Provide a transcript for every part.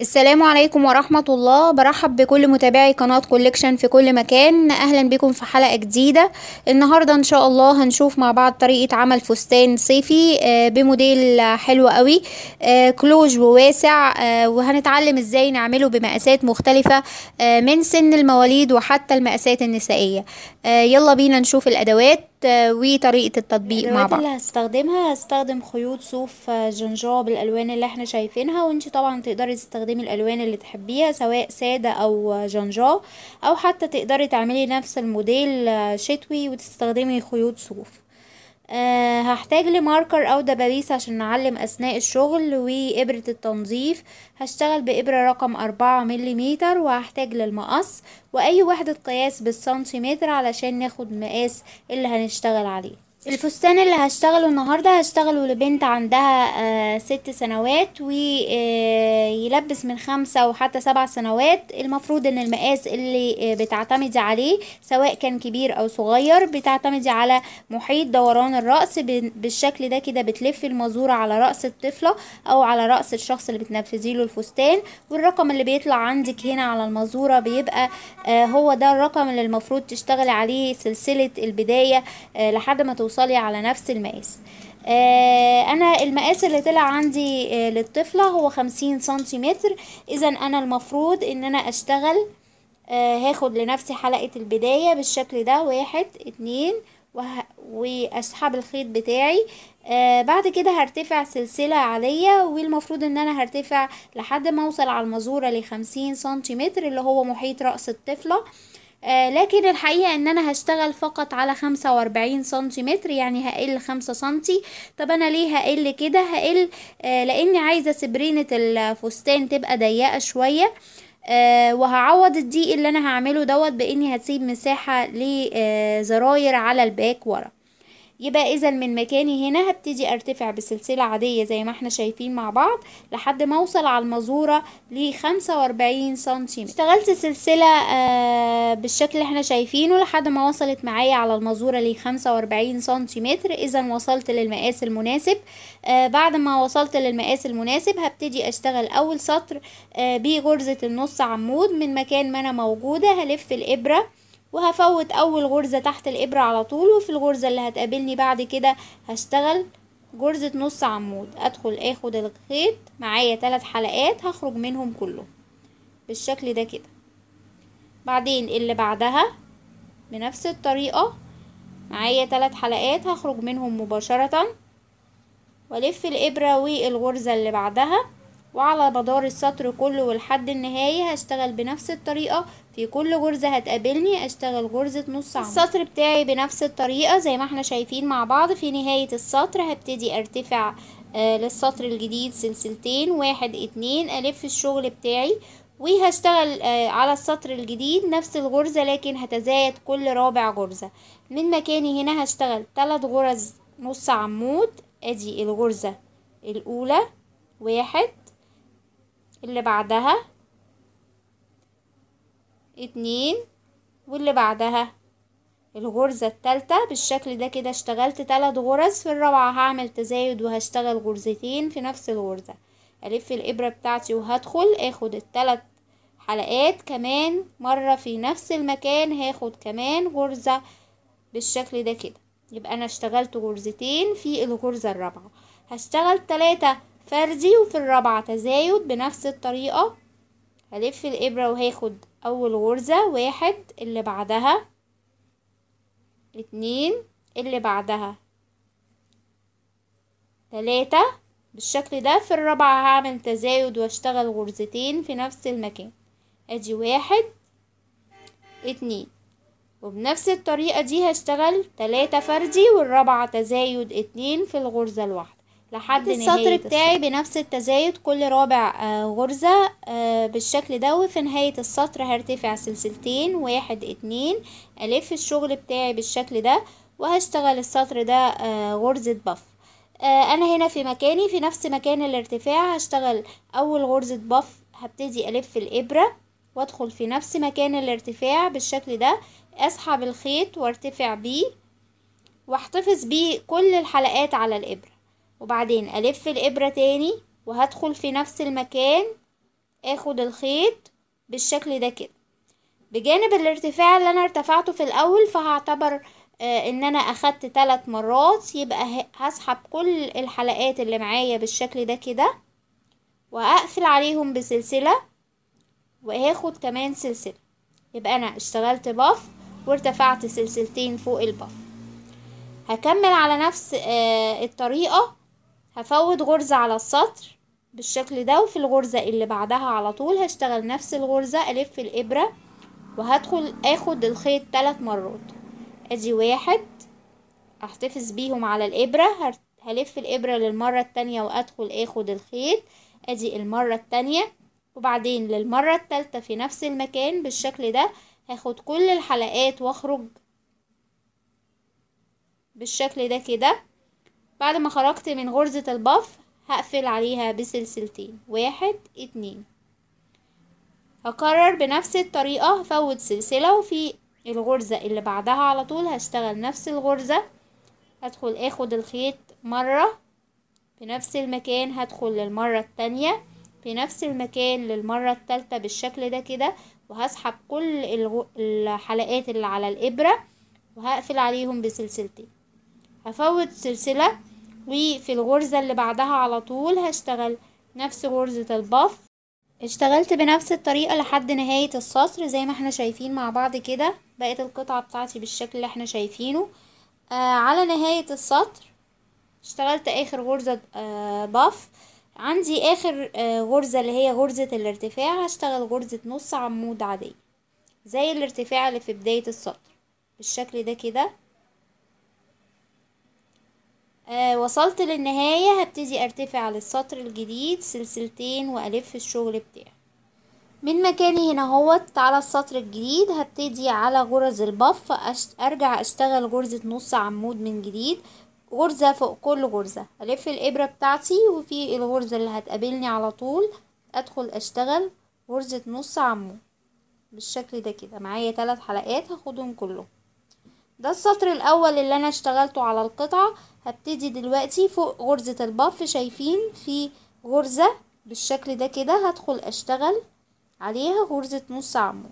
السلام عليكم ورحمة الله. برحب بكل متابعي قناة كولكشن في كل مكان، اهلا بكم في حلقة جديدة. النهاردة ان شاء الله هنشوف مع بعض طريقة عمل فستان صيفي بموديل حلو قوي كلوج وواسع، وهنتعلم ازاي نعمله بمقاسات مختلفة من سن المواليد وحتى المقاسات النسائية. يلا بينا نشوف الادوات وطريقة التطبيق مع بعض. اللي هستخدم خيوط صوف جنجاه بالالوان اللي احنا شايفينها، وانت طبعا تقدري تستخدمي الالوان اللي تحبيها سواء سادة او جنجاه، او حتى تقدري تعملي نفس الموديل شتوي وتستخدمي خيوط صوف. هحتاج لماركر او دبابيس عشان نعلم اثناء الشغل، وابرة التنظيف هشتغل بابرة رقم 4 ملم، وهحتاج للمقص واي وحدة قياس بالسنتيمتر علشان ناخد مقاس اللي هنشتغل عليه. الفستان اللي هشتغله النهاردة هشتغله لبنت عندها 6 سنوات ويلبس من 5 وحتى 7 سنوات. المفروض ان المقاس اللي بتعتمدي عليه سواء كان كبير او صغير بتعتمدي على محيط دوران الرأس بالشكل ده كده، بتلف المزورة على رأس الطفلة او على رأس الشخص اللي بتنفذيله الفستان، والرقم اللي بيطلع عندك هنا على المزورة بيبقى هو ده الرقم اللي المفروض تشتغلي عليه سلسلة البداية لحد ما توصلي على نفس المقاس. انا المقاس اللي طلع عندي للطفلة هو 50 سنتيمتر، اذا انا المفروض ان انا اشتغل هاخد لنفسي حلقة البداية بالشكل ده 1 2 واسحب الخيط بتاعي. بعد كده هرتفع سلسلة عالية، والمفروض ان انا هرتفع لحد ما اوصل على المزورة ل50 سنتيمتر اللي هو محيط رأس الطفلة، لكن الحقيقة ان انا هشتغل فقط على 45 سنتيمتر، يعني هقل 5 سنتي. طب انا ليه هقل كده؟ هقل لاني عايزة سبرينة الفستان تبقى ضيقة شوية، وهعوض الضيق اللي انا هعمله دوت باني هسيب مساحة لزراير على الباك ورا. يبقى اذا من مكاني هنا هبتدي ارتفع بسلسلة عادية زي ما احنا شايفين مع بعض لحد ما اوصل على المزورة ل45 سنتيمتر. اشتغلت سلسلة بالشكل اللي احنا شايفينه لحد ما وصلت معايا على المزورة ل45 سنتيمتر، اذا وصلت للمقاس المناسب. بعد ما وصلت للمقاس المناسب هبتدي اشتغل اول سطر بغرزة النص عمود. من مكان ما انا موجودة هلف الابرة وهفوت اول غرزة تحت الابرة على طول، وفي الغرزة اللي هتقابلني بعد كده هشتغل غرزة نص عمود. ادخل اخد الخيط معايا 3 حلقات هخرج منهم كله بالشكل ده كده. بعدين اللي بعدها بنفس الطريقة معايا 3 حلقات هخرج منهم مباشرة، والف الابرة والغرزة اللي بعدها، وعلى مدار السطر كله ولحد النهاية هشتغل بنفس الطريقة. في كل غرزة هتقابلني اشتغل غرزة نص عمود. السطر بتاعي بنفس الطريقة زي ما احنا شايفين مع بعض. في نهاية السطر هبتدي ارتفع للسطر الجديد سلسلتين 1 2، الف الشغل بتاعي وهشتغل على السطر الجديد نفس الغرزة، لكن هتزايد كل رابع غرزة. من مكاني هنا هشتغل 3 غرز نص عمود. ادي الغرزة الاولى 1، اللي بعدها 2، واللي بعدها الغرزة الثالثة بالشكل ده كده. اشتغلت 3 غرز، في الرابعة هعمل تزايد وهشتغل غرزتين في نفس الغرزة. الف الابرة بتاعتي وهدخل اخد ال3 حلقات كمان مرة في نفس المكان، هاخد كمان غرزة بالشكل ده كده. يبقى انا اشتغلت غرزتين في الغرزة الرابعة. هشتغل 3 فردي، وفي الرابعة تزايد بنفس الطريقة. هلف الابرة وهاخد اول غرزة 1، اللي بعدها 2، اللي بعدها 3 بالشكل ده. في الرابعة هعمل تزايد واشتغل غرزتين في نفس المكان. ادي 1 2، وبنفس الطريقة دي هشتغل 3 فردي، والرابعة تزايد 2 في الغرزة الواحدة لحد السطر بتاعي بنفس التزايد كل رابع غرزة بالشكل ده. وفي نهاية السطر هرتفع سلسلتين 1 2، الف الشغل بتاعي بالشكل ده، وهشتغل السطر ده غرزة بف. انا هنا في مكاني في نفس مكان الارتفاع هشتغل اول غرزة بف. هبتدي الف الابرة وادخل في نفس مكان الارتفاع بالشكل ده، اسحب الخيط وارتفع بيه واحتفظ بيه كل الحلقات على الابرة، وبعدين الف الابرة تاني وهدخل في نفس المكان اخد الخيط بالشكل ده كده بجانب الارتفاع اللي انا ارتفعته في الاول، فهعتبر ان انا اخدت 3 مرات. يبقى هسحب كل الحلقات اللي معايا بالشكل ده كده واقفل عليهم بسلسلة وهاخد كمان سلسلة. يبقى انا اشتغلت باف وارتفعت سلسلتين فوق الباف. هكمل على نفس الطريقة، هفوت غرزة على السطر بالشكل ده، وفي الغرزة اللي بعدها على طول هشتغل نفس الغرزة، الف الابرة وهدخل اخد الخيط 3 مرات. ادي 1 هحتفظ بيهم على الابرة، هلف الابرة للمرة التانية وادخل اخد الخيط، ادي المرة التانية، وبعدين للمرة التالتة في نفس المكان بالشكل ده هاخد كل الحلقات واخرج بالشكل ده كده. بعد ما خرجت من غرزة الباف هقفل عليها بسلسلتين، 1 2. هكرر بنفس الطريقة، هفوت سلسلة وفي الغرزة اللي بعدها على طول هشتغل نفس الغرزة، هدخل اخد الخيط مرة في نفس المكان، هدخل للمرة التانية في نفس المكان، للمرة التالتة بالشكل ده كده، وهسحب كل الحلقات اللي على الابرة وهقفل عليهم بسلسلتين. هفوت سلسلة وفي الغرزة اللي بعدها على طول هشتغل نفس غرزة الباف. اشتغلت بنفس الطريقة لحد نهاية السطر زي ما احنا شايفين مع بعض كده. بقت القطعة بتاعتي بالشكل اللي احنا شايفينه. على نهاية السطر اشتغلت اخر غرزة باف. عندي اخر غرزة اللي هي غرزة الارتفاع، هشتغل غرزة نص عمود عادية زي الارتفاع اللي في بداية السطر بالشكل ده كده. وصلت للنهاية، هبتدي ارتفع للسطر الجديد سلسلتين والف الشغل بتاعي من مكاني هنا اهوت على السطر الجديد. هبتدي على غرز الباف ارجع اشتغل غرزة نص عمود من جديد، غرزة فوق كل غرزة، الف الابرة بتاعتي وفي الغرزة اللي هتقابلني على طول ادخل اشتغل غرزة نص عمود بالشكل ده كده. معايا 3 حلقات هاخدهم كلهم. ده السطر الاول اللي انا اشتغلته على القطعة. هبتدي دلوقتي فوق غرزة الباف شايفين في غرزة بالشكل ده كده، هدخل اشتغل عليها غرزة نص عمود،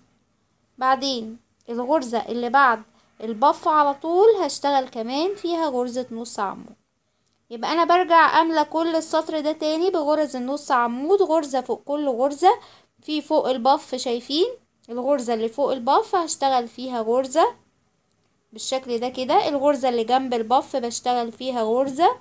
بعدين الغرزة اللي بعد الباف على طول هشتغل كمان فيها غرزة نص عمود. يبقى انا برجع املى كل السطر ده تاني بغرز النص عمود، غرزة فوق كل غرزة. في فوق الباف شايفين الغرزة اللي فوق الباف هشتغل فيها غرزة بالشكل ده كده، الغرزة اللي جنب الباف بشتغل فيها غرزة،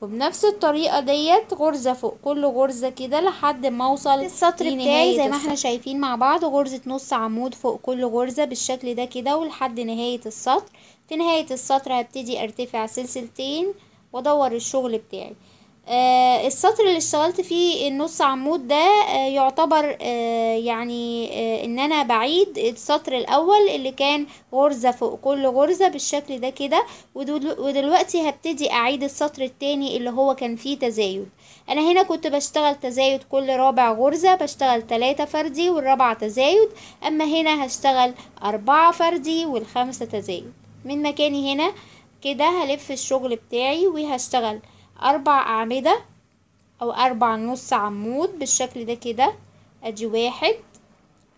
وبنفس الطريقة ديت غرزة فوق كل غرزة كده لحد ما اوصل السطر بتاعي زي ما احنا شايفين مع بعض. غرزة نص عمود فوق كل غرزة بالشكل ده كده ولحد نهاية السطر. في نهاية السطر هبتدي ارتفع سلسلتين وادور الشغل بتاعي. السطر اللي اشتغلت فيه النص عمود ده يعتبر يعني ان انا بعيد السطر الاول اللي كان غرزة فوق كل غرزة بالشكل ده كده، ودلوقتي هبتدي اعيد السطر التاني اللي هو كان فيه تزايد. انا هنا كنت بشتغل تزايد كل رابع غرزة، بشتغل 3 فردي والرابعة تزايد، اما هنا هشتغل 4 فردي والخامسة تزايد. من مكاني هنا كده هلف الشغل بتاعي وهشتغل 4 أعمدة أو 4 نص عمود بالشكل ده كده. أدي 1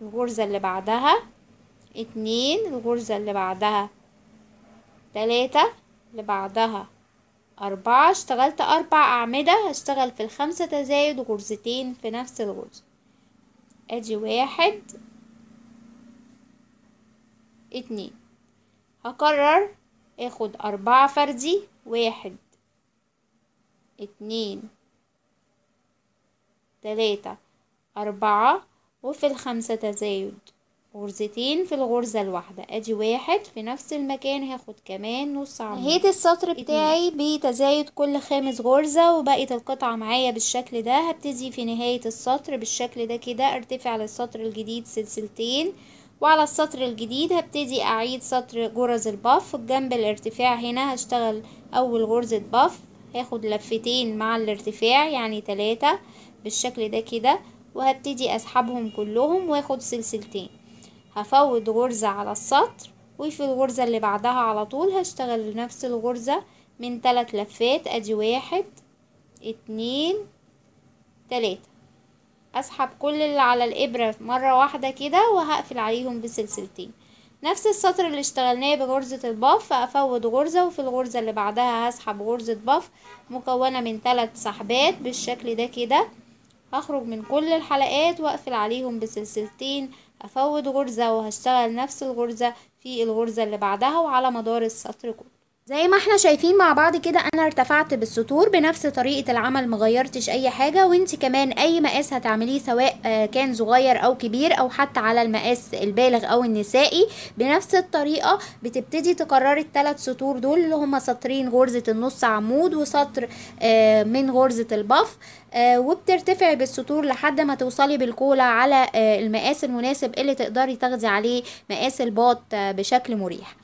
الغرزة اللي بعدها، 2 الغرزة اللي بعدها، 3 اللي بعدها، 4. اشتغلت 4 أعمدة، هشتغل في الخامسة تزايد غرزتين في نفس الغرزة. أدي 1 2. هكرر اخد 4 فردي، 1 2 3 4، وفي الخامسة تزايد غرزتين في الغرزة الواحدة. ادي 1 في نفس المكان هاخد كمان نص عمود. نهيت السطر بتاعي بتزايد كل 5 غرزة وبقت القطعة معايا بالشكل ده. هبتدي في نهاية السطر بالشكل ده كده ارتفع للسطر الجديد سلسلتين، وعلى السطر الجديد هبتدي اعيد سطر جرز الباف. جنب الارتفاع هنا هشتغل اول غرزة باف، هاخد لفتين مع الارتفاع يعني 3 بالشكل ده كده، وهبتدي اسحبهم كلهم واخد سلسلتين. هفوت غرزة على السطر وفي الغرزة اللي بعدها على طول هشتغل نفس الغرزة من 3 لفات. ادي 1 2 3. اسحب كل اللي على الابرة مرة واحدة كده وهقفل عليهم بسلسلتين. نفس السطر اللي اشتغلناه بغرزة الباف، افوض غرزة وفي الغرزة اللي بعدها هسحب غرزة باف مكونة من 3 سحبات بالشكل ده كده. هخرج من كل الحلقات واقفل عليهم بسلسلتين، افوض غرزة وهشتغل نفس الغرزة في الغرزة اللي بعدها وعلى مدار السطر كله. زي ما احنا شايفين مع بعض كده انا ارتفعت بالسطور بنفس طريقة العمل، مغيرتش اي حاجة. وانت كمان اي مقاس هتعمليه سواء كان صغير او كبير او حتى على المقاس البالغ او النسائي بنفس الطريقة. بتبتدي تكرري ال3 سطور دول اللي هما سطرين غرزة النص عمود وسطر من غرزة الباف، وبترتفعي بالسطور لحد ما توصلي بالكولة على المقاس المناسب اللي تقدري تاخدي عليه مقاس الباط بشكل مريح.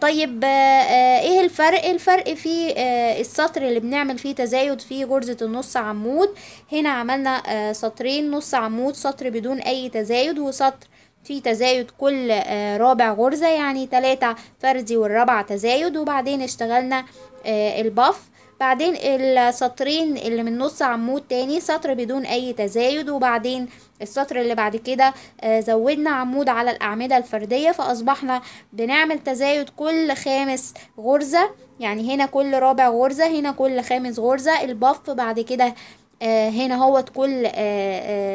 طيب ايه الفرق؟ الفرق في السطر اللي بنعمل فيه تزايد في غرزة النص عمود. هنا عملنا سطرين نص عمود، سطر بدون اي تزايد وسطر في تزايد كل رابع غرزة، يعني 3 فردي والرابع تزايد. وبعدين اشتغلنا الباف، بعدين السطرين اللي من نص عمود تاني سطر بدون اي تزايد، وبعدين السطر اللي بعد كده زودنا عمود على الاعمدة الفردية، فاصبحنا بنعمل تزايد كل 5 غرزة، يعني هنا كل رابع غرزة، هنا كل 5 غرزة الباف، بعد كده هنا هوت كل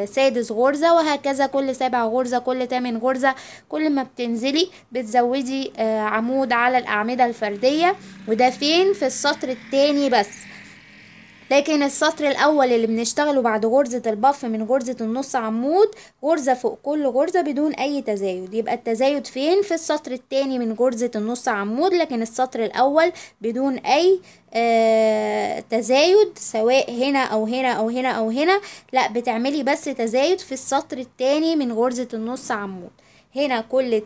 6 غرزة، وهكذا كل 7 غرزة كل 8 غرزة. كل ما بتنزلي بتزودي عمود على الأعمدة الفردية، وده فين؟ في السطر التاني بس. لكن السطر الأول اللي بنشتغله بعد غرزة الباف من غرزة النص عمود غرزة فوق كل غرزة بدون أي تزايد، يبقى التزايد فين؟ في السطر التاني من غرزة النص عمود، لكن السطر الأول بدون أي تزايد سواء هنا أو هنا أو هنا أو هنا، لا بتعملي بس تزايد في السطر التاني من غرزة النص عمود. هنا كل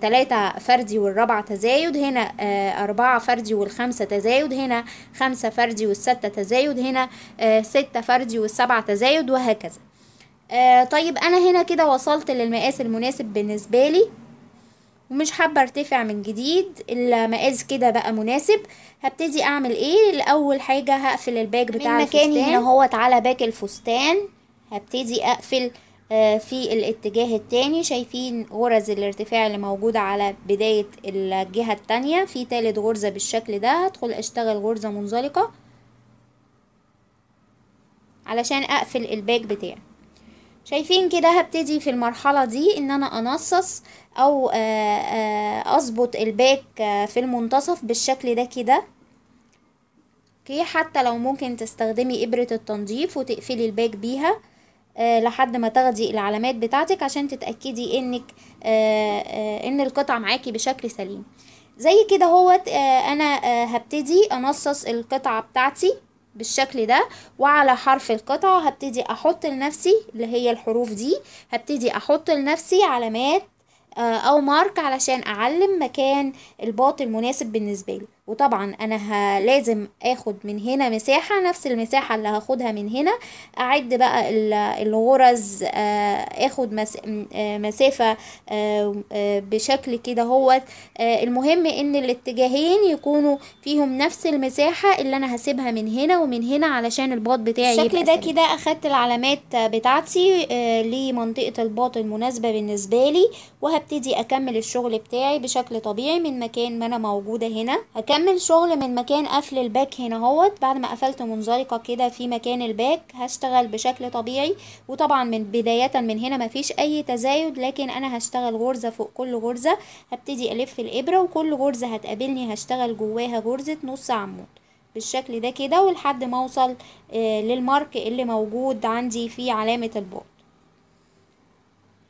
3 فردي والرابع تزايد، هنا 4 فردي والخمسة تزايد، هنا 5 فردي والستة تزايد، هنا 6 فردي والسبعة تزايد، وهكذا. طيب انا هنا كده وصلت للمقاس المناسب بالنسبة لي ومش حابة ارتفع من جديد، المقاس كده بقى مناسب. هبتدي اعمل ايه؟ الاول حاجة هقفل الباك بتاع الفستان، مكاني هنا اهوت على باك الفستان هبتدي اقفل في الاتجاه التاني. شايفين غرز الارتفاع اللي موجودة على بداية الجهة التانية، في 3 غرزة بالشكل ده. هدخل اشتغل غرزة منزلقة علشان اقفل الباك بتاعي. شايفين كده هبتدي في المرحلة دي ان انا انصص او اظبط الباك في المنتصف بالشكل ده كده. اوكي، حتى لو ممكن تستخدمي ابرة التنظيف وتقفلي الباك بيها لحد ما تاخدي العلامات بتاعتك عشان تتأكدي انك ان القطعة معاكي بشكل سليم. زي كده هوت انا هبتدي انصص القطعة بتاعتي بالشكل ده، وعلى حرف القطعة هبتدي احط لنفسي اللي هي الحروف دي، هبتدي احط لنفسي علامات او مارك علشان اعلم مكان الباط المناسب بالنسبة لي. وطبعا انا لازم اخد من هنا مساحة نفس المساحة اللي هاخدها من هنا، اعد بقى الغرز، اخد مسافة بشكل كده هوت. المهم ان الاتجاهين يكونوا فيهم نفس المساحة اللي انا هسيبها من هنا ومن هنا علشان الباط بتاعي بالشكل ده كده. اخدت العلامات بتاعتي لمنطقة الباط المناسبة بالنسبة لي، وهبتدي اكمل الشغل بتاعي بشكل طبيعي من مكان ما انا موجودة هنا. هكمل شغل من مكان قفل الباك هنا اهوت، بعد ما قفلت منزلقة كده في مكان الباك هشتغل بشكل طبيعي. وطبعا من بداية من هنا مفيش اي تزايد، لكن انا هشتغل غرزة فوق كل غرزة. هبتدي الف الابرة وكل غرزة هتقابلني هشتغل جواها غرزة نص عمود بالشكل ده كده، ولحد ما اوصل للمارك اللي موجود عندي في علامة الباط.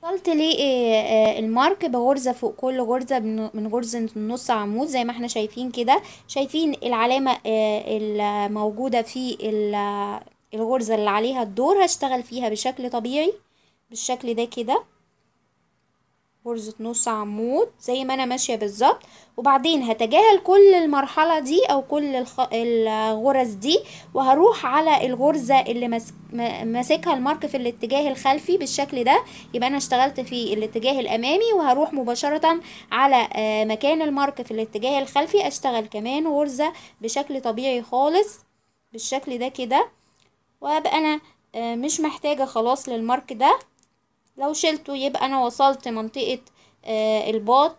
وصلت للمارك بغرزة فوق كل غرزة من غرزة النص عمود زي ما احنا شايفين كده. شايفين العلامة الموجودة في الغرزة اللي عليها الدور هشتغل فيها بشكل طبيعي بالشكل ده كده، غرزة نص عمود زي ما انا ماشية بالظبط. وبعدين هتجاهل كل المرحلة دي او كل الغرز دي، وهروح على الغرزة اللي ماسكها المارك في الاتجاه الخلفي بالشكل ده. يبقى انا اشتغلت في الاتجاه الامامي وهروح مباشرة على مكان المارك في الاتجاه الخلفي اشتغل كمان غرزة بشكل طبيعي خالص بالشكل ده كده. وابقى انا مش محتاجة خلاص للمارك ده. لو شلته يبقى انا وصلت منطقة الباط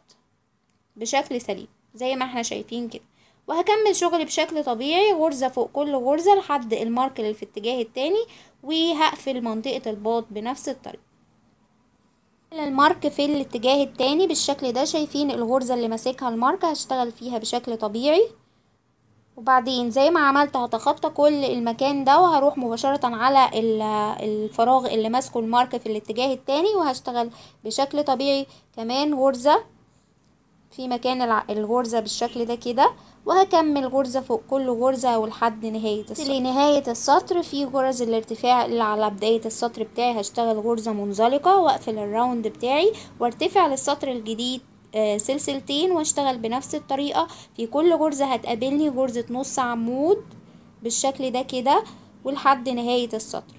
بشكل سليم زي ما احنا شايفين كده. وهكمل شغلي بشكل طبيعي غرزة فوق كل غرزة لحد المارك اللي في الاتجاه التاني، وهقفل منطقة الباط بنفس الطريقة. المارك في الاتجاه التاني بالشكل ده، شايفين الغرزة اللي ماسكها المارك هشتغل فيها بشكل طبيعي. وبعدين زي ما عملت هتخطى كل المكان ده، وهروح مباشرة على الفراغ اللي ماسكه المارك في الاتجاه التاني، وهشتغل بشكل طبيعي كمان غرزة في مكان الغرزة بالشكل ده كده، وهكمل غرزة فوق كل غرزة ولحد نهاية السطر. لنهاية السطر في غرز الارتفاع اللي على بداية السطر بتاعي هشتغل غرزة منزلقة واقفل الراوند بتاعي، وارتفع للسطر الجديد سلسلتين واشتغل بنفس الطريقة. في كل غرزة هتقابلني غرزة نص عمود بالشكل ده كده ولحد نهاية السطر.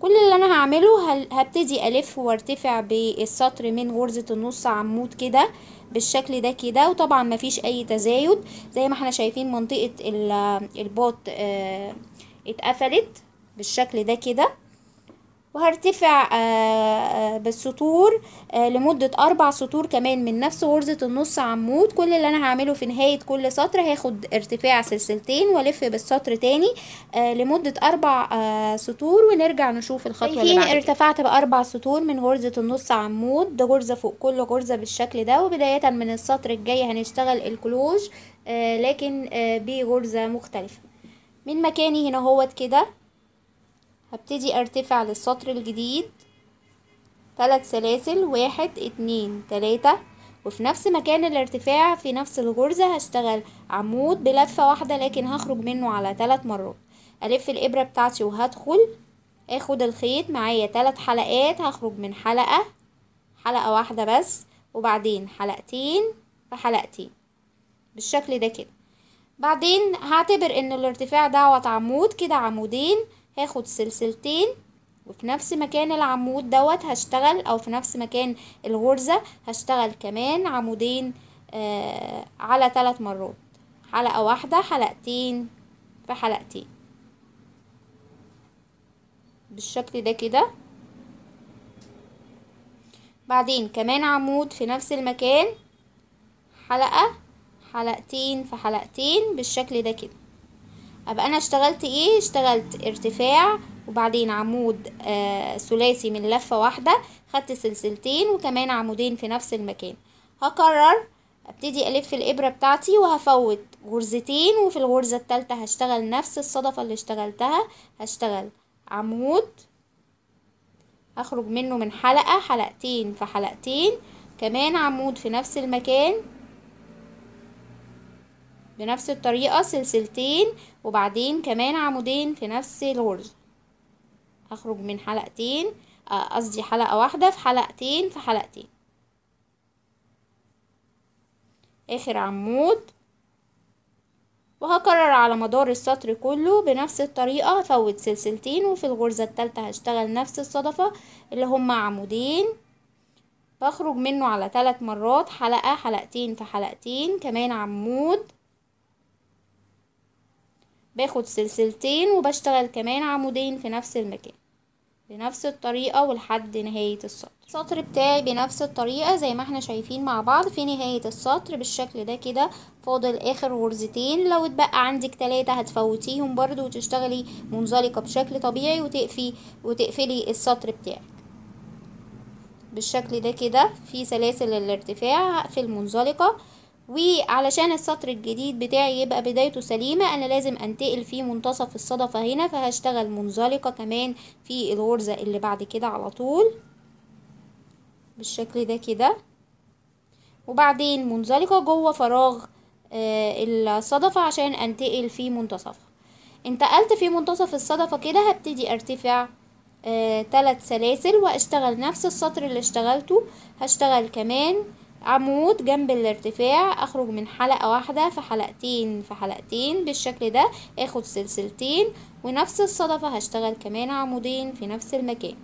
كل اللي انا هعمله هبتدي الف وارتفع بالسطر من غرزة النص عمود كده بالشكل ده كده، وطبعا مفيش اي تزايد زي ما احنا شايفين منطقة الباط اتقفلت بالشكل ده كده. وهرتفع بالسطور لمدة 4 سطور كمان من نفس غرزة النص عمود. كل اللي انا هعمله في نهاية كل سطر هاخد ارتفاع سلسلتين والف بالسطر تاني لمدة 4 سطور، ونرجع نشوف الخطوة اللي بعدها. ارتفعت ب4 سطور من غرزة النص عمود، ده غرزة فوق كل غرزة بالشكل ده. وبداية من السطر الجاي هنشتغل الكلوج لكن بغرزة مختلفة. من مكاني هنا هوت كده هبتدي ارتفع للسطر الجديد 3 سلاسل 1 2 3، وفي نفس مكان الارتفاع في نفس الغرزة هشتغل عمود بلفة واحدة لكن هخرج منه على 3 مرات. الف الابرة بتاعتي وهدخل اخد الخيط معايا 3 حلقات، هخرج من حلقة واحدة بس، وبعدين حلقتين فحلقتين بالشكل ده كده. بعدين هعتبر ان الارتفاع دوت عمود كده عمودين، هاخد سلسلتين وفي نفس مكان العمود دوت هشتغل، او في نفس مكان الغرزة هشتغل كمان عمودين على 3 مرات، حلقة واحدة حلقتين في حلقتين بالشكل ده كده. بعدين كمان عمود في نفس المكان حلقة حلقتين في حلقتين بالشكل ده كده. ابقى انا اشتغلت ايه؟ اشتغلت ارتفاع وبعدين عمود ثلاثي من لفة واحدة، خدت سلسلتين وكمان عمودين في نفس المكان. هكرر ابتدي الف الابرة بتاعتي وهفوت غرزتين، وفي الغرزة الثالثة هشتغل نفس الصدفة اللي اشتغلتها، هشتغل عمود اخرج منه من حلقة حلقتين في حلقتين، كمان عمود في نفس المكان بنفس الطريقة سلسلتين، وبعدين كمان عمودين في نفس الغرزة، هخرج من حلقتين قصدي حلقة واحدة في حلقتين في حلقتين. اخر عمود، وهكرر على مدار السطر كله بنفس الطريقة، هفوت سلسلتين وفي الغرزة الثالثة هشتغل نفس الصدفة اللي هما عمودين، بخرج منه على 3 مرات، حلقة حلقتين في حلقتين، كمان عمود باخد سلسلتين وبشتغل كمان عمودين في نفس المكان بنفس الطريقة ولحد نهاية السطر. السطر بتاعي بنفس الطريقة زي ما احنا شايفين مع بعض في نهاية السطر بالشكل ده كده. فاضل اخر غرزتين، لو اتبقى عندك 3 هتفوتيهم برضو وتشتغلي منزلقة بشكل طبيعي وتقفلي السطر بتاعك بالشكل ده كده. في سلاسل الارتفاع هقفل منزلقة، وعلشان السطر الجديد بتاعي يبقى بدايته سليمة انا لازم انتقل في منتصف الصدفة هنا، فهشتغل منزلقة كمان في الغرزة اللي بعد كده على طول بالشكل ده كده. وبعدين منزلقة جوه فراغ الصدفة عشان انتقل في منتصفها. انتقلت في منتصف الصدفة كده، هبتدي ارتفع 3 سلاسل واشتغل نفس السطر اللي اشتغلته، هشتغل كمان عمود جنب الارتفاع، اخرج من حلقة واحدة في حلقتين في حلقتين بالشكل ده، اخد سلسلتين ونفس الصدفة هشتغل كمان عمودين في نفس المكان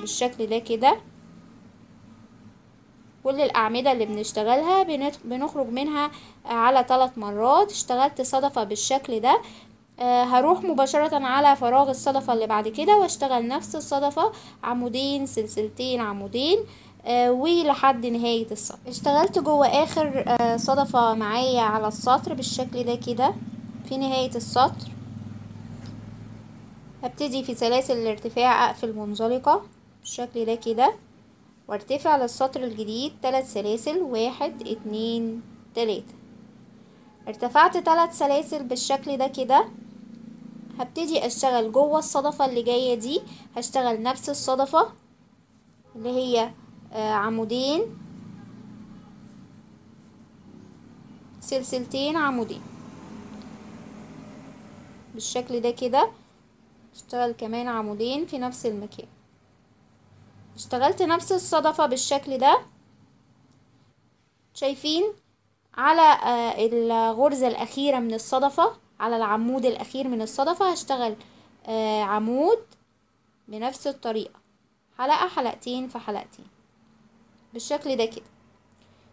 بالشكل ده كده. كل الاعمدة اللي بنشتغلها بنخرج منها على 3 مرات. اشتغلت صدفة بالشكل ده هروح مباشرة على فراغ الصدفة اللي بعد كده واشتغل نفس الصدفة عمودين سلسلتين عمودين ولحد نهاية السطر. اشتغلت جوه اخر صدفة معايا على السطر بالشكل ده كده في نهاية السطر. هبتدي في سلاسل الارتفاع اقفل منزلقة بالشكل ده كده وارتفع للسطر الجديد 3 سلاسل 1 2 3. ارتفعت 3 سلاسل بالشكل ده كده. هبتدي اشتغل جوه الصدفة اللي جاية دي، هشتغل نفس الصدفة اللي هي عمودين سلسلتين عمودين بالشكل ده كده. اشتغل كمان عمودين في نفس المكان. اشتغلت نفس الصدفة بالشكل ده. شايفين على الغرزة الأخيرة من الصدفة على العمود الأخير من الصدفة هشتغل عمود بنفس الطريقة حلقة حلقتين في حلقتين بالشكل ده كده.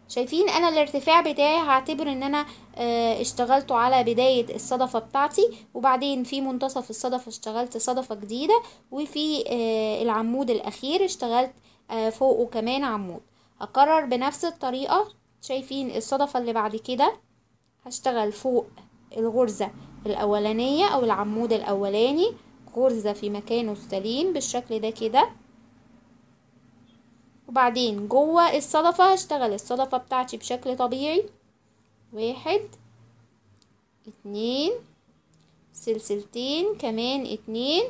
شايفين انا الارتفاع بتاعي هعتبر ان انا اشتغلته على بداية الصدفة بتاعتي، وبعدين في منتصف الصدفة اشتغلت صدفة جديدة، وفي العمود الاخير اشتغلت فوقه كمان عمود. اكرر بنفس الطريقة. شايفين الصدفة اللي بعد كده هشتغل فوق الغرزة الاولانية او العمود الاولاني غرزة في مكانه السليم بالشكل ده كده، وبعدين جوه الصدفة هشتغل الصدفة بتاعتي بشكل طبيعي 1 2 سلسلتين كمان 2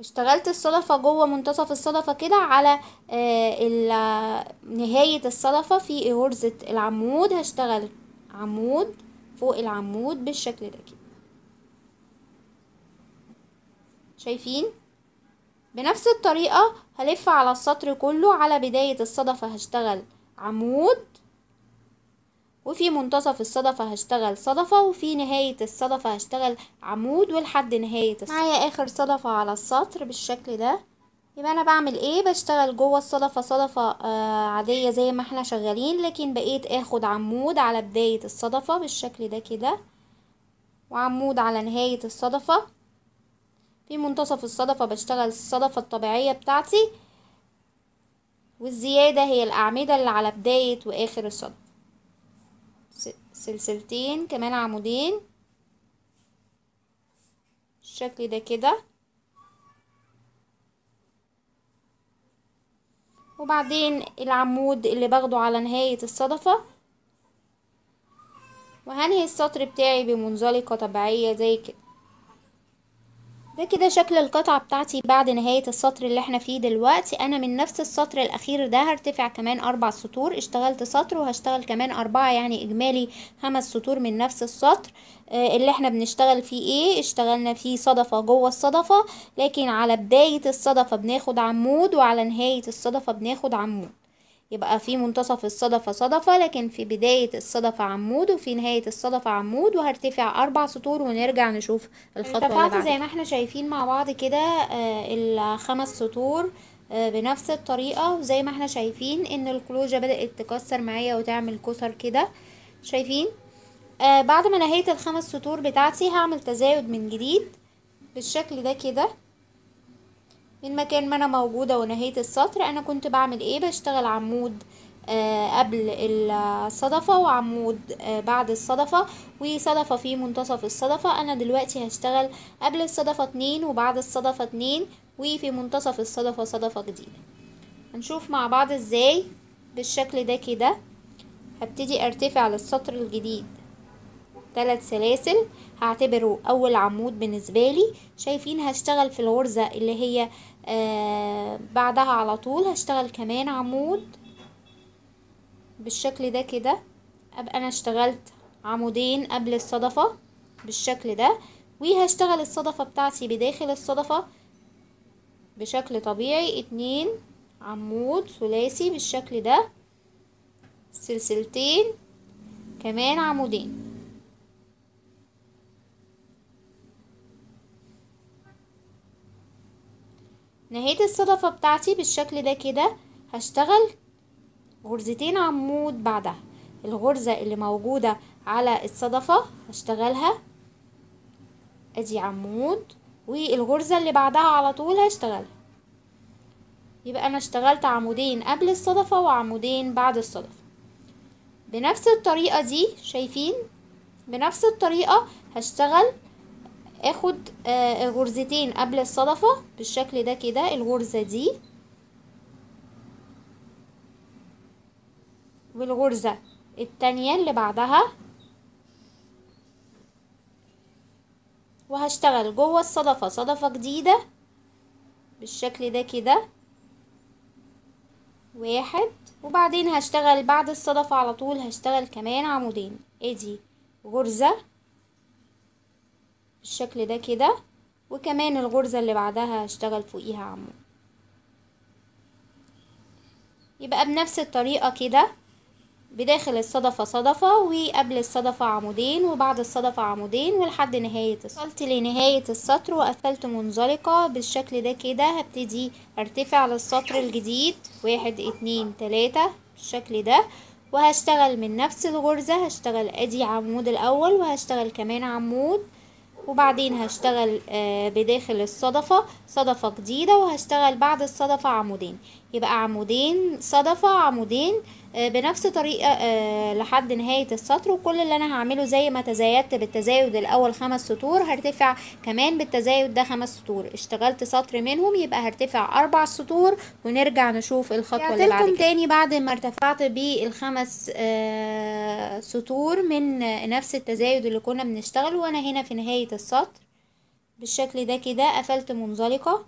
اشتغلت الصدفة جوه منتصف الصدفة كده على نهاية الصدفة في غرزة العمود هشتغل عمود فوق العمود بالشكل ده كده. شايفين بنفس الطريقة هلف على السطر كله على بداية الصدفة هشتغل عمود، وفي منتصف الصدفة هشتغل صدفة، وفي نهاية الصدفة هشتغل عمود، ولحد نهاية الصدفة. معايا اخر صدفة على السطر بالشكل ده. يبقى انا بعمل ايه؟ بشتغل جوه الصدفة صدفة عادية زي ما احنا شغالين، لكن بقيت اخد عمود على بداية الصدفة بالشكل ده كده، وعمود على نهاية الصدفة. في منتصف الصدفة بشتغل الصدفة الطبيعية بتاعتي، والزيادة هي الاعمدة اللي على بداية واخر الصدفة سلسلتين كمان عمودين بالشكل ده كده. وبعدين العمود اللي باخده على نهاية الصدفة، وهنهي السطر بتاعي بمنزلقة طبيعية زي كده. ده كده شكل القطعة بتاعتي بعد نهاية السطر اللي احنا فيه دلوقتي. انا من نفس السطر الاخير ده هرتفع كمان 4 سطور. اشتغلت سطر وهشتغل كمان 4، يعني اجمالي 5 سطور من نفس السطر. اللي احنا بنشتغل فيه ايه؟ اشتغلنا فيه صدفة جوه الصدفة، لكن على بداية الصدفة بناخد عمود وعلى نهاية الصدفة بناخد عمود. يبقى في منتصف الصدفة صدفة، لكن في بداية الصدفة عمود، وفي نهاية الصدفة عمود، وهرتفع 4 سطور. ونرجع نشوف الخطوة اللي بعدها. زي ما احنا شايفين مع بعض كده ال5 سطور بنفس الطريقة. وزي ما احنا شايفين ان الكلوجة بدأت تكسر معايا وتعمل كسر كده. شايفين بعد ما نهيت ال5 سطور بتاعتي هعمل تزايد من جديد بالشكل ده كده. من مكان ما انا موجودة ونهيت السطر انا كنت بعمل ايه؟ بشتغل عمود قبل الصدفة، وعمود بعد الصدفة، وصدفة في منتصف الصدفة. انا دلوقتي هشتغل قبل الصدفة 2 وبعد الصدفة 2، وفي منتصف الصدفة صدفة جديدة. هنشوف مع بعض ازاي بالشكل ده كده. هبتدي ارتفع للسطر الجديد 3 سلاسل، هعتبره اول عمود بالنسبة لي. شايفين هشتغل في الغرزة اللي هي بعدها على طول هشتغل كمان عمود بالشكل ده كده. ابقى انا اشتغلت عمودين قبل الصدفة بالشكل ده، وهشتغل الصدفة بتاعتي بداخل الصدفة بشكل طبيعي 2 عمود ثلاثي بالشكل ده سلسلتين كمان عمودين. نهاية الصدفة بتاعتي بالشكل ده كده هشتغل غرزتين عمود بعدها. الغرزة اللي موجودة على الصدفة هشتغلها، ادي عمود، والغرزة اللي بعدها على طول هشتغلها. يبقى انا اشتغلت عمودين قبل الصدفة وعمودين بعد الصدفة. بنفس الطريقة دي شايفين، بنفس الطريقة هشتغل اخد غرزتين قبل الصدفة بالشكل ده كده، الغرزة دي والغرزة التانية اللي بعدها، وهشتغل جوه الصدفة صدفة جديدة بالشكل ده كده، واحد، وبعدين هشتغل بعد الصدفة على طول هشتغل كمان عمودين، ادي غرزة بالشكل ده كده، وكمان الغرزة اللي بعدها هشتغل فوقيها عمود. يبقى بنفس الطريقة كده، بداخل الصدفة صدفة، وقبل الصدفة عمودين، وبعد الصدفة عمودين، ولحد نهاية السطر. وصلت لنهاية السطر وقفلت منزلقة بالشكل ده كده. هبتدي ارتفع للسطر الجديد، 1 2 3 بالشكل ده، وهشتغل من نفس الغرزة، هشتغل ادي عمود الاول، وهشتغل كمان عمود، وبعدين هشتغل بداخل الصدفة صدفة جديدة، وهشتغل بعد الصدفة عمودين. يبقى عمودين صدفة عمودين بنفس طريقة لحد نهاية السطر. وكل اللي انا هعمله زي ما تزايدت بالتزايد الاول 5 سطور، هرتفع كمان بالتزايد ده 5 سطور. اشتغلت سطر منهم يبقى هرتفع 4 سطور، ونرجع نشوف الخطوة اللي بعد كده تاني. بعد ما ارتفعت بالخمس سطور من نفس التزايد اللي كنا بنشتغله، وانا هنا في نهاية السطر بالشكل ده كده، قفلت منزلقة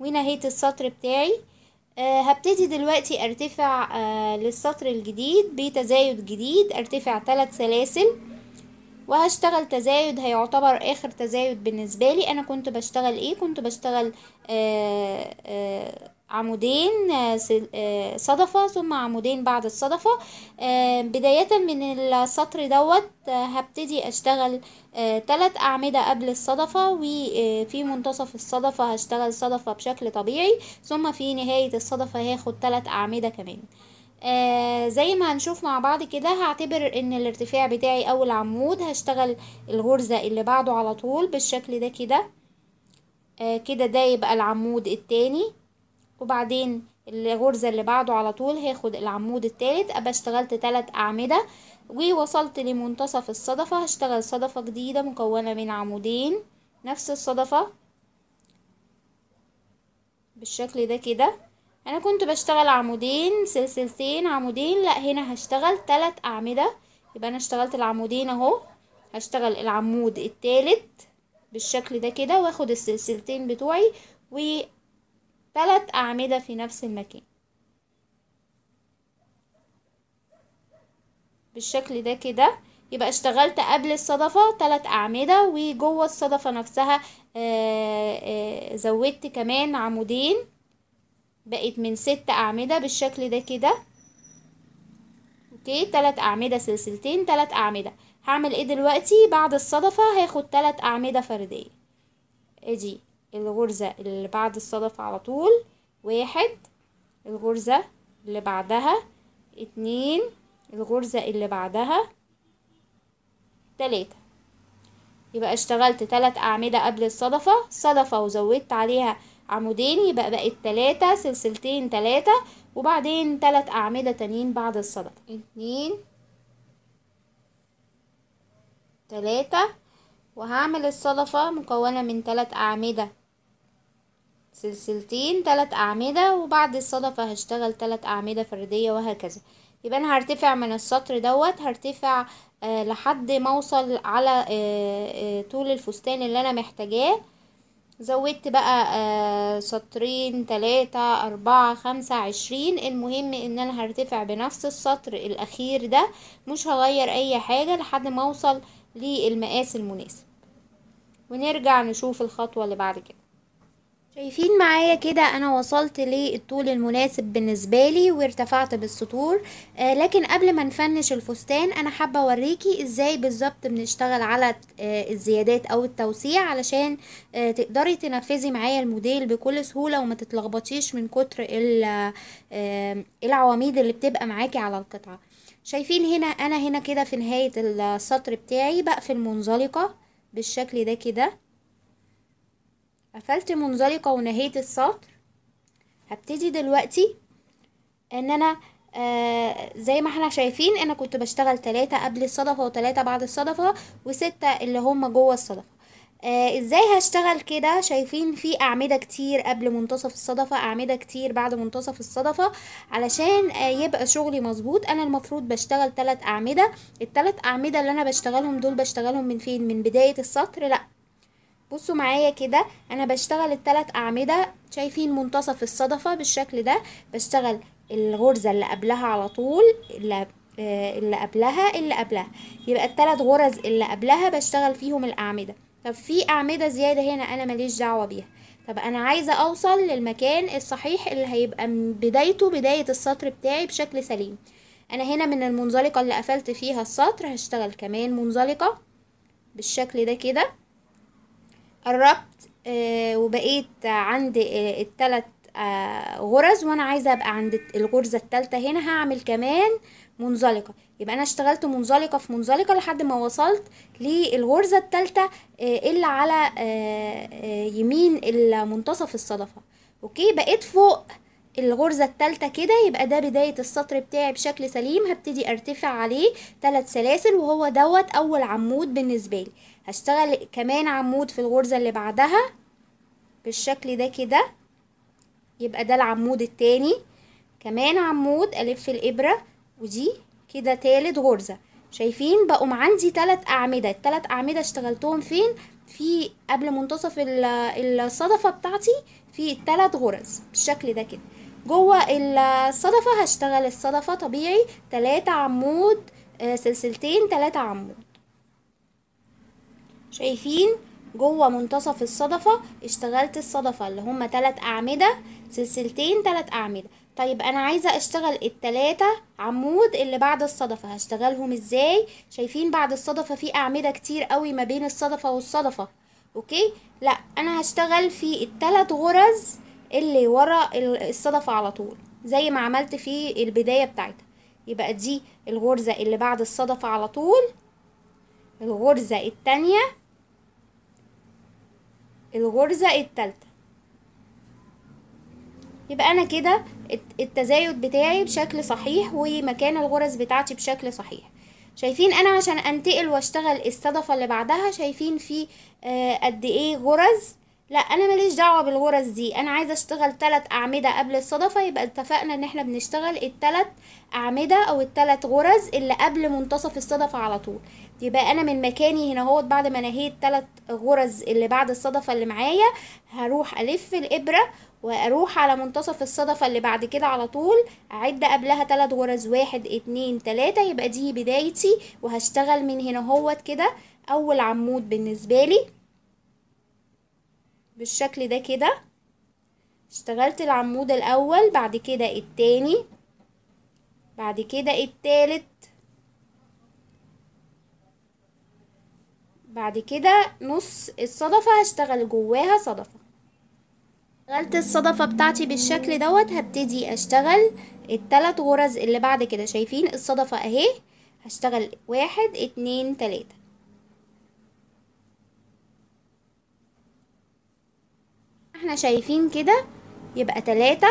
ونهيت السطر بتاعي. هبتدي دلوقتي ارتفع للسطر الجديد بتزايد جديد، ارتفع 3 سلاسل، وهشتغل تزايد هيعتبر اخر تزايد بالنسبة لي. انا كنت بشتغل ايه؟ كنت بشتغل عمودين صدفة ثم عمودين بعد الصدفة. بداية من السطر دوت هبتدي اشتغل 3 أعمدة قبل الصدفة، وفي منتصف الصدفة هشتغل صدفة بشكل طبيعي، ثم في نهاية الصدفة هاخد 3 أعمدة كمان. زي ما هنشوف مع بعض كده، هعتبر ان الارتفاع بتاعي اول عمود، هشتغل الغرزة اللي بعده على طول بالشكل ده كده كده، ده يبقى العمود التاني، وبعدين الغرزة اللي بعده على طول هاخد العمود التالت. ابقى اشتغلت 3 أعمدة ووصلت لمنتصف الصدفة، هشتغل صدفة جديدة مكونة من عمودين نفس الصدفة بالشكل ده كده. انا كنت بشتغل عمودين سلسلتين عمودين، لا هنا هشتغل 3 أعمدة، يبقى انا اشتغلت العمودين اهو، هشتغل العمود التالت بالشكل ده كده، واخد السلسلتين بتوعي، و 3 أعمدة في نفس المكان بالشكل ده كده. يبقى اشتغلت قبل الصدفة 3 أعمدة، وجوه الصدفة نفسها زودت كمان عمودين، بقت من 6 أعمدة بالشكل ده كده. اوكي، 3 أعمدة سلسلتين 3 أعمدة. هعمل ايه دلوقتي؟ بعد الصدفة هاخد 3 أعمدة فردية، ادي الغرزة اللي بعد الصدفة على طول 1، الغرزة اللي بعدها 2، الغرزة اللي بعدها 3. يبقى اشتغلت 3 أعمدة قبل الصدفة صدفة، وزودت عليها عمودين، يبقى بقت 3 سلسلتين 3، وبعدين 3 أعمدة تانيين بعد الصدفة 2 3. وهعمل الصدفة مكونة من 3 أعمدة سلسلتين 3 أعمدة، وبعد الصدفة هشتغل 3 أعمدة فردية، وهكذا. يبقى انا هرتفع من السطر دوت، هرتفع لحد ما اوصل على طول الفستان اللي انا محتاجاه. زودت بقى سطرين 3 4 5 20. المهم ان انا هرتفع بنفس السطر الاخير ده، مش هغير اي حاجة لحد ما اوصل للمقاس المناسب، ونرجع نشوف الخطوة اللي بعد كده. شايفين معايا كده انا وصلت للطول المناسب بالنسبه لي وارتفعت بالسطور. لكن قبل ما نفنش الفستان انا حابه اوريكي ازاي بالظبط بنشتغل على الزيادات او التوسيع علشان تقدري تنفذي معايا الموديل بكل سهوله وما تتلخبطيش من كتر العواميد اللي بتبقى معاكي على القطعه. شايفين هنا انا هنا كده في نهايه السطر بتاعي بقفل منزلقه بالشكل ده كده، قفلت منزلقه ونهيت السطر. هبتدي دلوقتي ان انا زي ما احنا شايفين انا كنت بشتغل 3 قبل الصدفه و3 بعد الصدفه و6 اللي هم جوه الصدفه. ازاي هشتغل كده؟ شايفين في اعمده كتير قبل منتصف الصدفه، اعمده كتير بعد منتصف الصدفه، علشان يبقى شغلي مظبوط. انا المفروض بشتغل 3 اعمده، ال3 اعمده اللي انا بشتغلهم دول بشتغلهم من فين؟ من بدايه السطر؟ لا، بصوا معايا كده انا بشتغل ال3 اعمده. شايفين منتصف الصدفه بالشكل ده، بشتغل الغرزه اللي قبلها على طول، اللي قبلها يبقى ال3 غرز اللي قبلها بشتغل فيهم الاعمده. طب في اعمده زياده هنا انا ماليش دعوه بيها. طب انا عايزه اوصل للمكان الصحيح اللي هيبقى بدايته بدايه السطر بتاعي بشكل سليم. انا هنا من المنزلقه اللي قفلت فيها السطر هشتغل كمان منزلقه بالشكل ده كده، قربت وبقيت عند ال3 غرز، وانا عايزه ابقى عند الغرزه الثالثه هنا هعمل كمان منزلقه. يبقى انا اشتغلت منزلقه في منزلقه لحد ما وصلت للغرزه الثالثه اللي على يمين منتصف الصدفه. اوكي، بقيت فوق الغرزه الثالثه كده، يبقى ده بدايه السطر بتاعي بشكل سليم. هبتدي ارتفع عليه 3 سلاسل، وهو دوت اول عمود بالنسبه لي. هشتغل كمان عمود في الغرزه اللي بعدها بالشكل ده كده، يبقى ده العمود الثاني، كمان عمود، الف الابره، ودي كده 3 غرزه. شايفين بقوا عندي 3 اعمده، ال3 اعمده اشتغلتهم فين؟ في قبل منتصف الصدفه بتاعتي، في 3 غرز بالشكل ده كده. جوه الصدفه هشتغل الصدفه طبيعي 3 عمود، سلسلتين 3 عمود. شايفين جوه منتصف الصدفه اشتغلت الصدفه اللي هم 3 اعمده، سلسلتين 3 اعمده. طيب انا عايزه اشتغل ال3 عمود اللي بعد الصدفه، هشتغلهم ازاي؟ شايفين بعد الصدفه في اعمده كتير قوي ما بين الصدفه والصدفه. اوكي، لا انا هشتغل في ال3 غرز اللي ورا الصدفه على طول زي ما عملت في البدايه بتاعتها. يبقى دي الغرزه اللي بعد الصدفه على طول، الغرزه الثانيه، الغرزه الثالثه. يبقى انا كده التزايد بتاعي بشكل صحيح ومكان الغرز بتاعتي بشكل صحيح. شايفين انا عشان انتقل واشتغل الصدفه اللي بعدها، شايفين في قد ايه غرز؟ لا انا ماليش دعوه بالغرز دي، انا عايزه اشتغل 3 اعمده قبل الصدفه. يبقى اتفقنا ان احنا بنشتغل ال3 اعمده او ال3 غرز اللي قبل منتصف الصدفه على طول. يبقى انا من مكاني هنا اهوت بعد ما نهيت 3 غرز اللي بعد الصدفه اللي معايا، هروح الف الابره واروح على منتصف الصدفه اللي بعد كده على طول، اعد قبلها 3 غرز، 1 2 3. يبقى دي بدايتي، وهشتغل من هنا اهوت كده اول عمود بالنسبه لي بالشكل ده كده. اشتغلت العمود الاول، بعد كده التاني، بعد كده التالت، بعد كده نص الصدفه هشتغل جواها صدفه. اشتغلت الصدفه بتاعتي بالشكل دوت. هبتدي اشتغل ال3 غرز اللي بعد كده. شايفين الصدفه اهي، هشتغل 1 2 3. احنا شايفين كده يبقى 3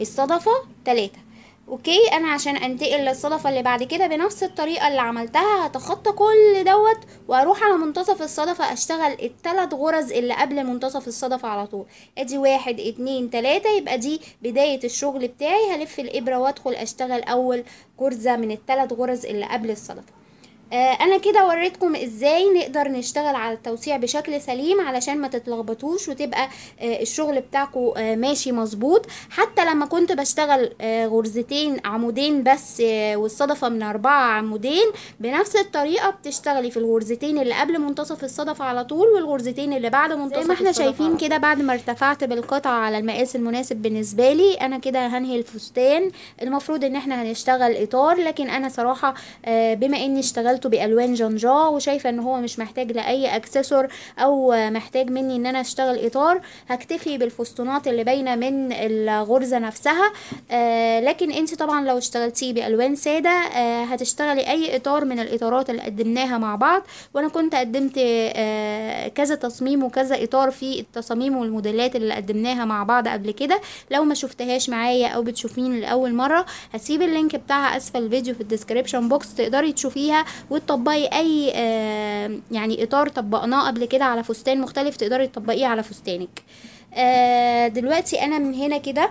الصدفه 3. اوكي، انا عشان انتقل للصدفه اللي بعد كده بنفس الطريقه اللي عملتها هتخطى كل دوت، واروح على منتصف الصدفه اشتغل ال3 غرز اللي قبل منتصف الصدفه على طول. ادي 1 2 3. يبقى دي بدايه الشغل بتاعي. هلف الابره وادخل اشتغل اول غرزه من ال3 غرز اللي قبل الصدفه. انا كده وريتكم ازاي نقدر نشتغل على التوسيع بشكل سليم علشان ما تتلخبطوش وتبقى الشغل بتاعكم ماشي مظبوط. حتى لما كنت بشتغل غرزتين عمودين بس والصدفة من 4 عمودين بنفس الطريقة بتشتغلي في الغرزتين اللي قبل منتصف الصدفة على طول والغرزتين اللي بعد منتصف الصدفة. زي ما احنا شايفين كده بعد ما ارتفعت بالقطعة على المقاس المناسب بالنسبة لي انا كده هنهي الفستان. المفروض ان احنا هنشتغل اطار، لكن انا صراحة بما اني اشتغلت بألوان جنجاه وشايفه ان هو مش محتاج لاي اكسسور او محتاج مني ان انا اشتغل اطار، هكتفي بالفستونات اللي باينه من الغرزه نفسها. لكن انت طبعا لو اشتغلتيه بالوان ساده هتشتغلي اي اطار من الاطارات اللي قدمناها مع بعض، وانا كنت قدمت كذا تصميم وكذا اطار في التصاميم والموديلات اللي قدمناها مع بعض قبل كده. لو ما شفتهاش معايا او بتشوفيني لاول مره هسيب اللينك بتاعها اسفل الفيديو في الديسكريبشن بوكس، تقدري تشوفيها وتطبقي اي يعني اطار طبقناه قبل كده على فستان مختلف تقدري تطبقيه على فستانك. دلوقتي انا من هنا كده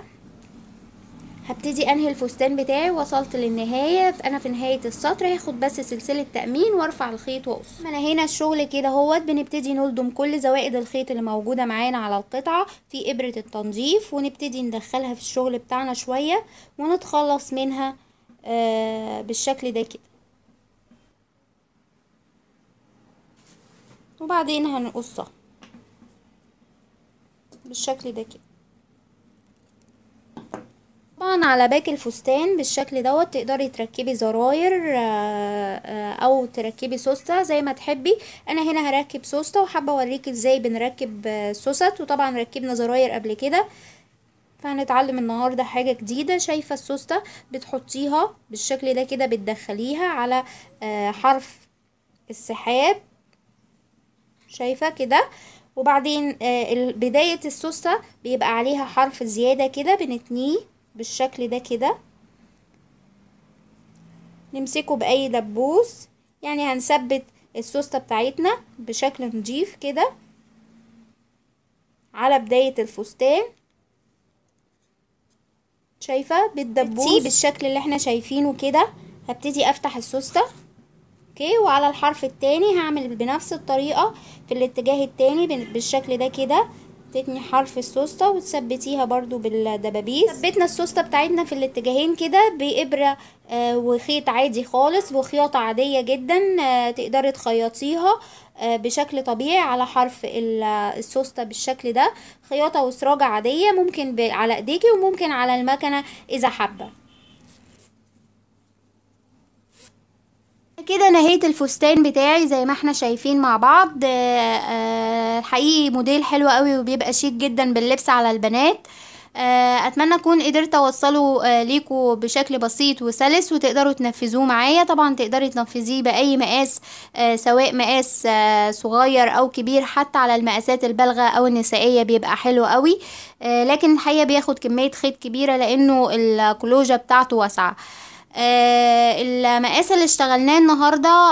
هبتدي انهي الفستان بتاعي، وصلت للنهايه. فانا في نهايه السطر هاخد بس سلسله تامين وارفع الخيط واقص. انا هنا الشغل كده اهوت بنبتدي نلضم كل زوائد الخيط اللي موجوده معانا على القطعه في ابره التنظيف، ونبتدي ندخلها في الشغل بتاعنا شويه ونتخلص منها بالشكل ده كده، وبعدين هنقصها بالشكل ده كده. طبعا على باقي الفستان بالشكل دوت تقدري تركبي زراير او تركبي سوسته زي ما تحبي. انا هنا هركب سوسته وحابه اوريكي ازاي بنركب سوست، وطبعا ركبنا زراير قبل كده فهنتعلم النهارده حاجه جديده. شايفه السوسته بتحطيها بالشكل ده كده، بتدخليها على حرف السحاب شايفه كده، وبعدين بدايه السوسته بيبقى عليها حرف زياده كده بنتنيه بالشكل ده كده، نمسكه باي دبوس. يعني هنثبت السوسته بتاعتنا بشكل نضيف كده على بدايه الفستان شايفه بالدبوس بالشكل اللي احنا شايفينه كده. هبتدي افتح السوسته اوكي، وعلى الحرف التاني هعمل بنفس الطريقه في الاتجاه التاني بالشكل ده كده، تتني حرف السوسته وتثبتيها برضو بالدبابيس. ثبتنا السوسته بتاعتنا في الاتجاهين كده بابره وخيط عادي خالص وخياطه عاديه جدا، تقدري تخيطيها بشكل طبيعي على حرف السوسته بالشكل ده، خياطه وسراجه عاديه ممكن على ايديكي وممكن على المكنه اذا حابه. كده نهيت الفستان بتاعي زي ما احنا شايفين مع بعض. حقيقي موديل حلو قوي وبيبقى شيك جدا باللبس على البنات. اتمنى اكون قدرت اوصله ليكم بشكل بسيط وسلس وتقدروا تنفذوه معايا. طبعا تقدري تنفذيه باي مقاس سواء مقاس صغير او كبير، حتى على المقاسات البالغه او النسائيه بيبقى حلو قوي. لكن الحقيقه بياخد كميه خيط كبيره لانه الكلوجه بتاعته واسعه. المقاس اللي اشتغلناه النهاردة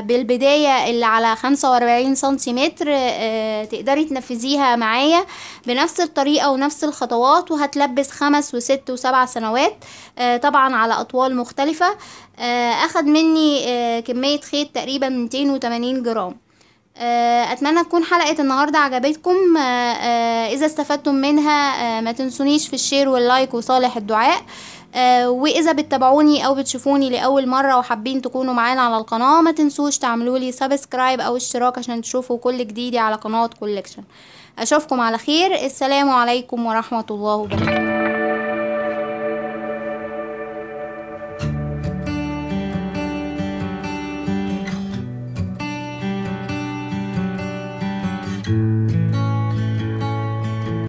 بالبداية اللي على 45 سنتيمتر تقدري تنفذيها معايا بنفس الطريقة ونفس الخطوات، وهتلبس 5 و6 و7 سنوات طبعا على أطوال مختلفة. أخد مني كمية خيط تقريبا 280 جرام. اتمنى تكون حلقة النهاردة عجبتكم. اذا استفدتم منها ما تنسونيش في الشير واللايك وصالح الدعاء. واذا بتتابعوني او بتشوفوني لاول مرة وحابين تكونوا معانا على القناة ما تنسوش تعملولي سبسكرايب او اشتراك عشان تشوفوا كل جديدي على قناة كولكشن. اشوفكم على خير، السلام عليكم ورحمة الله وبركاته.